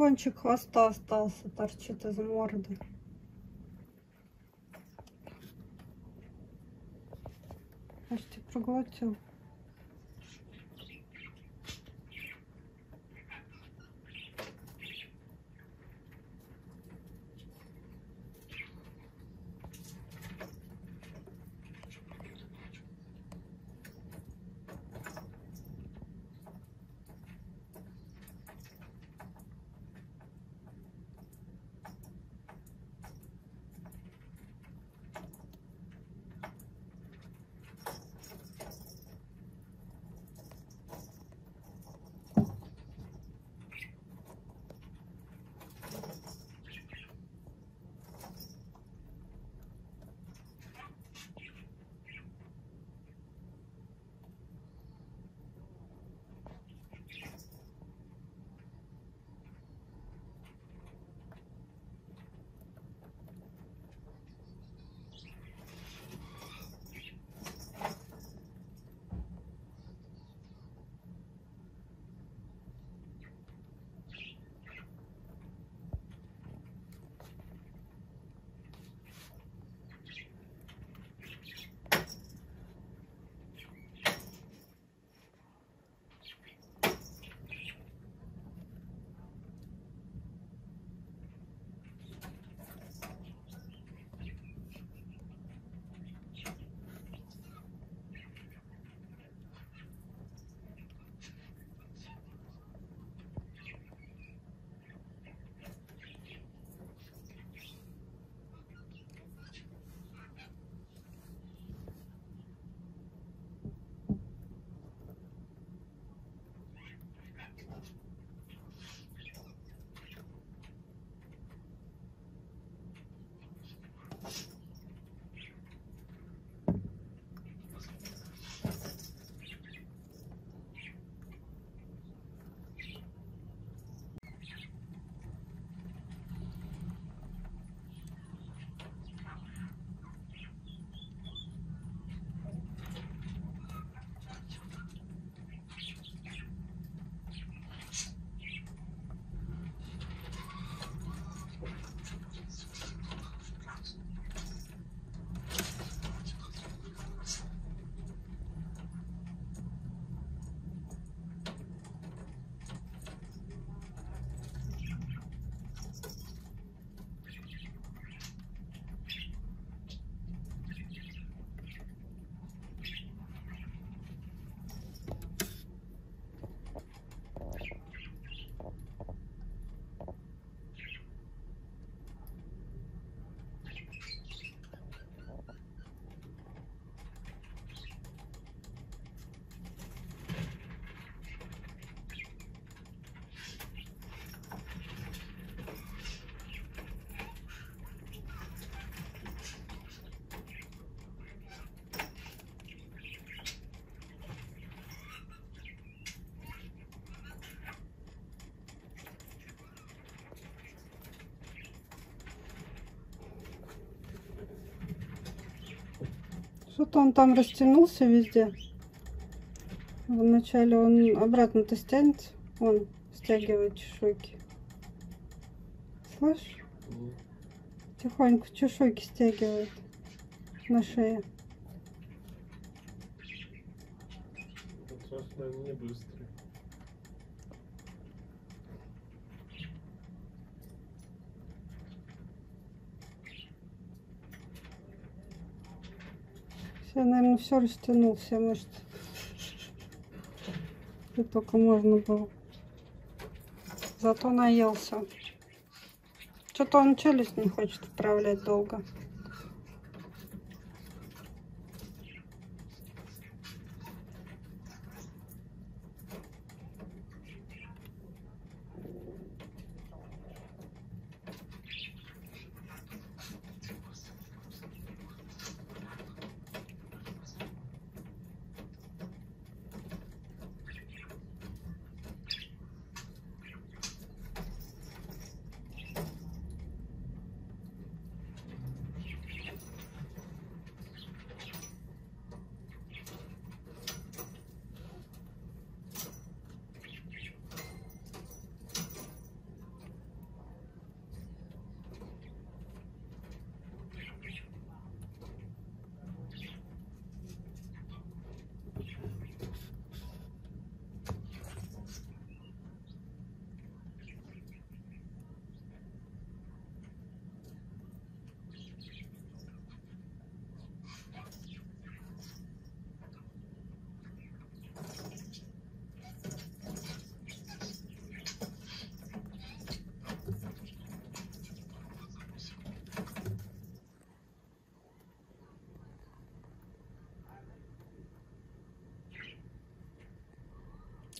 кончик хвоста остался, торчит из морды. Почти проглотил. Что-то он там растянулся везде. Вначале он обратно-то стянется. Он стягивает чешуйки. Слышишь? Тихонько чешуйки стягивает на шее. Я, наверное, все растянул, все мышцы, и только можно было. Зато наелся. Что-то он челюсть не хочет вправлять долго.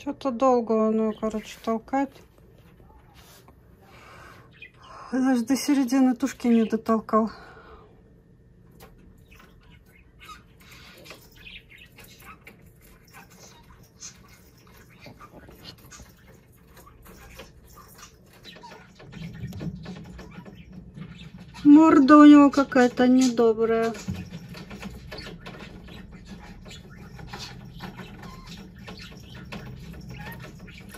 Что-то долго оно, короче, толкать. Даже до середины тушки не дотолкал. Морда у него какая-то недобрая.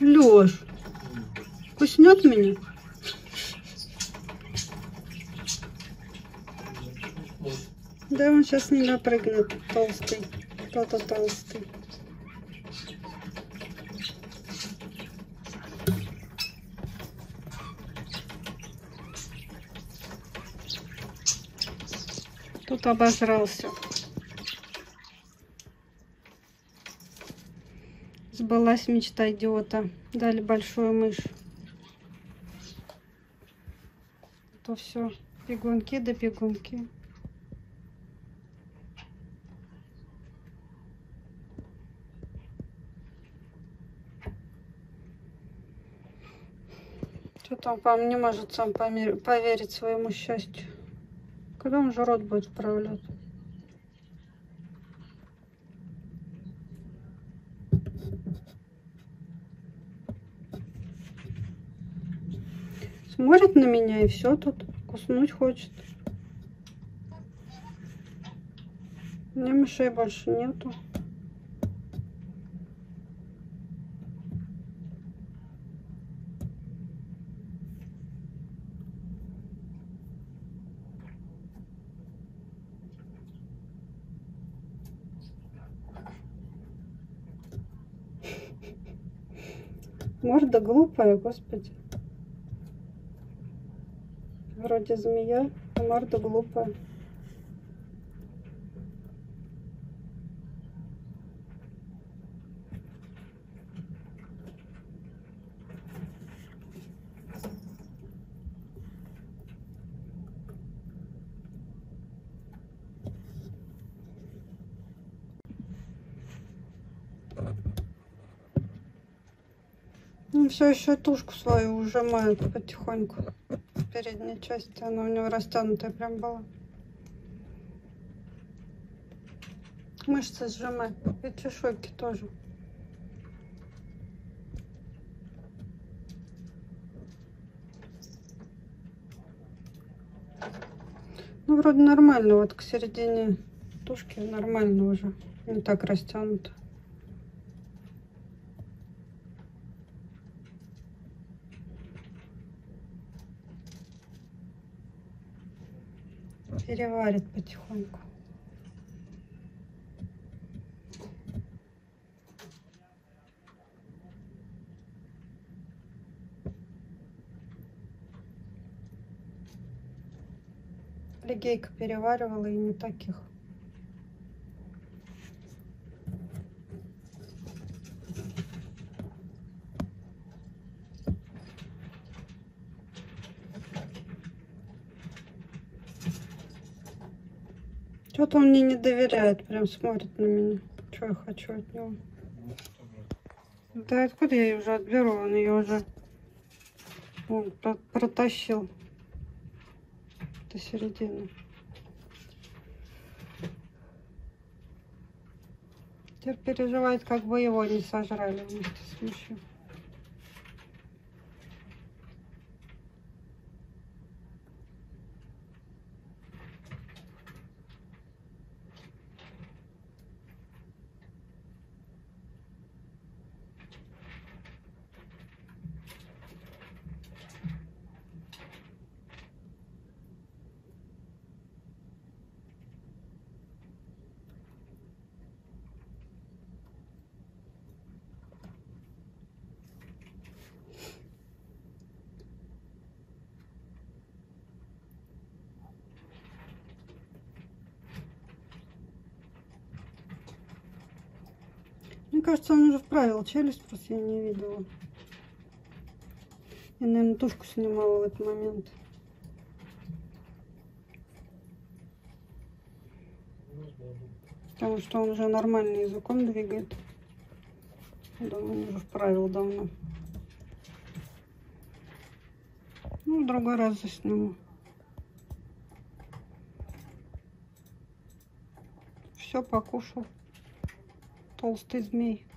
Лёш, куснет меня? Да, он сейчас не напрыгнет, толстый, кто-то толстый. Тут обосрался. Сбылась мечта идиота. Дали большую мышь. То все, бегунки да бегунки. Что-то он, по-моему, не может сам поверить своему счастью. Когда он же рот будет вправлять? Смотрит на меня и все тут. Куснуть хочет. У меня мышей больше нету. Морда глупая, господи. Вроде змея, а морда глупая. Все еще тушку свою ужимает потихоньку. Передняя часть, она у него растянутая прям была. Мышцы сжимает. И чешуйки тоже. Ну, вроде нормально. Вот к середине тушки нормально уже. Не так растянуто. Переварит потихоньку. Лигейка переваривала и не таких. Что-то он мне не доверяет, прям смотрит на меня. Что я хочу от него? Да откуда я ее уже отберу? Он ее уже протащил до середины. Теперь переживает, как бы его не сожрали вместе с мышью. Мне кажется, он уже вправил челюсть, просто я не видела. Я, наверное, тушку снимала в этот момент. Потому что он уже нормально языком двигает. Да, он уже вправил давно. Ну, в другой раз засниму. Все покушал толстый змей.